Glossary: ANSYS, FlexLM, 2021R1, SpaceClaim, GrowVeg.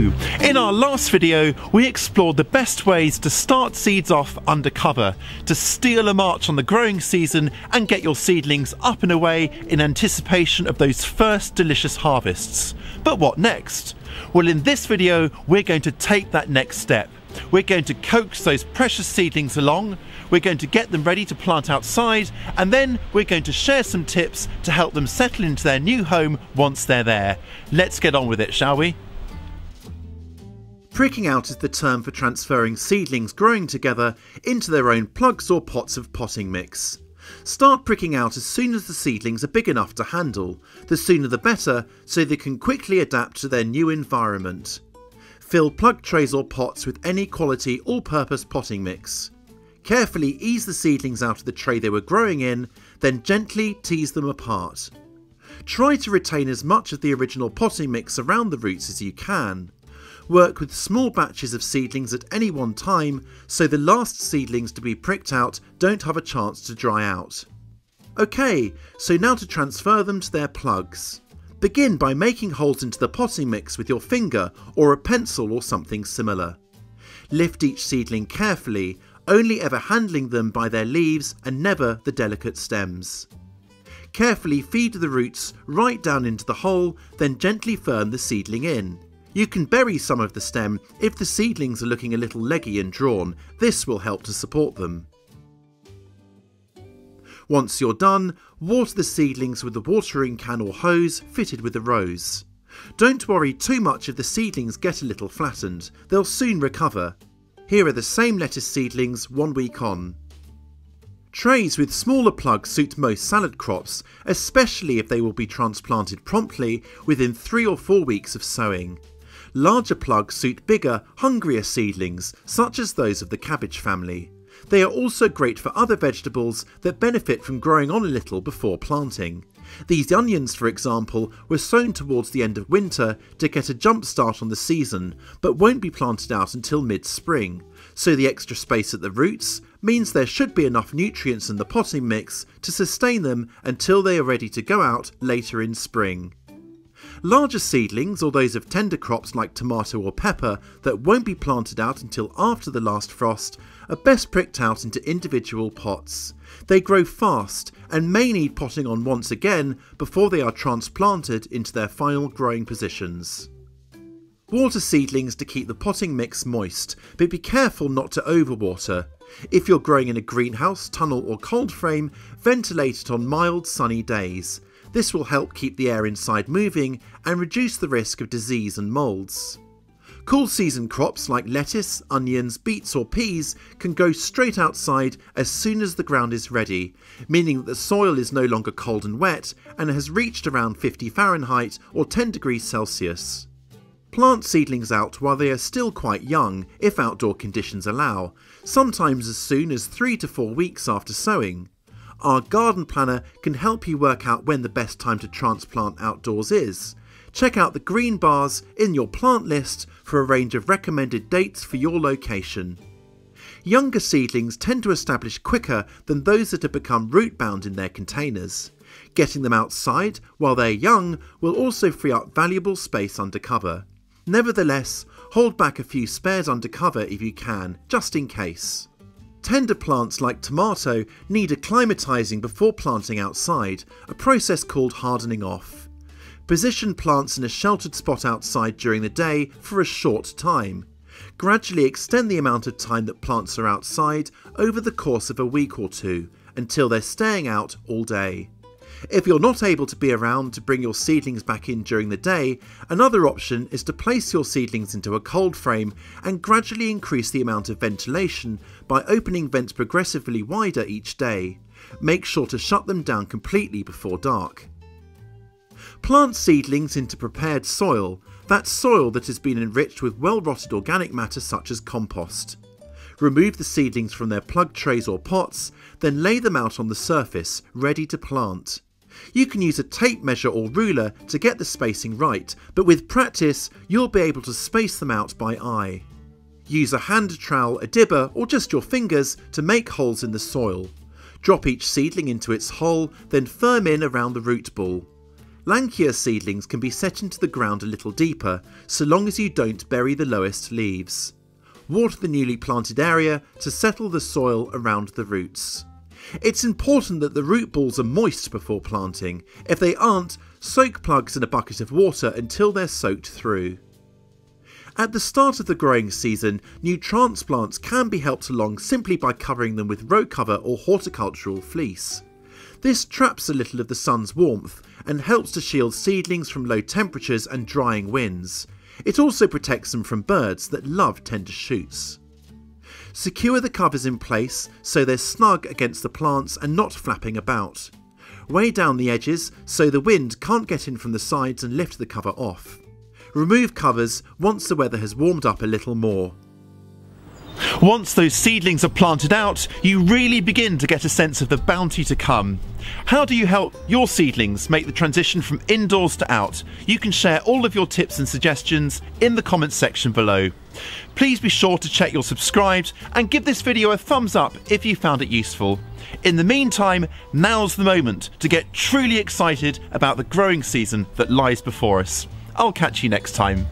do. In our last video, we explored the best ways to start seeds off undercover, to steal a march on the growing season and get your seedlings up and away in anticipation of those first delicious harvests. But what next? Well, in this video, we're going to take that next step. We're going to coax those precious seedlings along, we're going to get them ready to plant outside, and then we're going to share some tips to help them settle into their new home once they're there. Let's get on with it, shall we? Pricking out is the term for transferring seedlings growing together into their own plugs or pots of potting mix. Start pricking out as soon as the seedlings are big enough to handle, the sooner the better, so they can quickly adapt to their new environment. Fill plug trays or pots with any quality all-purpose potting mix. Carefully ease the seedlings out of the tray they were growing in, then gently tease them apart. Try to retain as much of the original potting mix around the roots as you can. Work with small batches of seedlings at any one time, so the last seedlings to be pricked out don't have a chance to dry out. Okay, so now to transfer them to their plugs. Begin by making holes into the potting mix with your finger or a pencil or something similar. Lift each seedling carefully, only ever handling them by their leaves and never the delicate stems. Carefully feed the roots right down into the hole, then gently firm the seedling in. You can bury some of the stem if the seedlings are looking a little leggy and drawn. This will help to support them. Once you're done, water the seedlings with a watering can or hose fitted with a rose. Don't worry too much if the seedlings get a little flattened, they'll soon recover. Here are the same lettuce seedlings 1 week on. Trays with smaller plugs suit most salad crops, especially if they will be transplanted promptly within 3 or 4 weeks of sowing. Larger plugs suit bigger, hungrier seedlings, such as those of the cabbage family. They are also great for other vegetables that benefit from growing on a little before planting. These onions, for example, were sown towards the end of winter to get a jump start on the season, but won't be planted out until mid-spring, so the extra space at the roots means there should be enough nutrients in the potting mix to sustain them until they are ready to go out later in spring. Larger seedlings, or those of tender crops like tomato or pepper that won't be planted out until after the last frost, are best pricked out into individual pots. They grow fast and may need potting on once again before they are transplanted into their final growing positions. Water seedlings to keep the potting mix moist, but be careful not to overwater. If you're growing in a greenhouse, tunnel or cold frame, ventilate it on mild sunny days. This will help keep the air inside moving and reduce the risk of disease and moulds. Cool season crops like lettuce, onions, beets or peas can go straight outside as soon as the ground is ready, meaning that the soil is no longer cold and wet and has reached around 50 Fahrenheit or 10 degrees Celsius. Plant seedlings out while they are still quite young, if outdoor conditions allow, sometimes as soon as 3 to 4 weeks after sowing. Our garden planner can help you work out when the best time to transplant outdoors is. Check out the green bars in your plant list for a range of recommended dates for your location. Younger seedlings tend to establish quicker than those that have become root-bound in their containers. Getting them outside while they're young will also free up valuable space under cover. Nevertheless, hold back a few spares under cover if you can, just in case. Tender plants like tomato need acclimatising before planting outside, a process called hardening off. Position plants in a sheltered spot outside during the day for a short time. Gradually extend the amount of time that plants are outside over the course of a week or two, until they're staying out all day. If you're not able to be around to bring your seedlings back in during the day, another option is to place your seedlings into a cold frame and gradually increase the amount of ventilation by opening vents progressively wider each day. Make sure to shut them down completely before dark. Plant seedlings into prepared soil, that soil that has been enriched with well-rotted organic matter such as compost. Remove the seedlings from their plug trays or pots, then lay them out on the surface, ready to plant. You can use a tape measure or ruler to get the spacing right, but with practice you'll be able to space them out by eye. Use a hand trowel, a dibber or just your fingers to make holes in the soil. Drop each seedling into its hole, then firm in around the root ball. Lankier seedlings can be set into the ground a little deeper, so long as you don't bury the lowest leaves. Water the newly planted area to settle the soil around the roots. It's important that the root balls are moist before planting. If they aren't, soak plugs in a bucket of water until they're soaked through. At the start of the growing season, new transplants can be helped along simply by covering them with row cover or horticultural fleece. This traps a little of the sun's warmth and helps to shield seedlings from low temperatures and drying winds. It also protects them from birds that love tender shoots. Secure the covers in place so they're snug against the plants and not flapping about. Weigh down the edges so the wind can't get in from the sides and lift the cover off. Remove covers once the weather has warmed up a little more. Once those seedlings are planted out, you really begin to get a sense of the bounty to come. How do you help your seedlings make the transition from indoors to out? You can share all of your tips and suggestions in the comments section below. Please be sure to check you're subscribed and give this video a thumbs up if you found it useful. In the meantime, now's the moment to get truly excited about the growing season that lies before us. I'll catch you next time.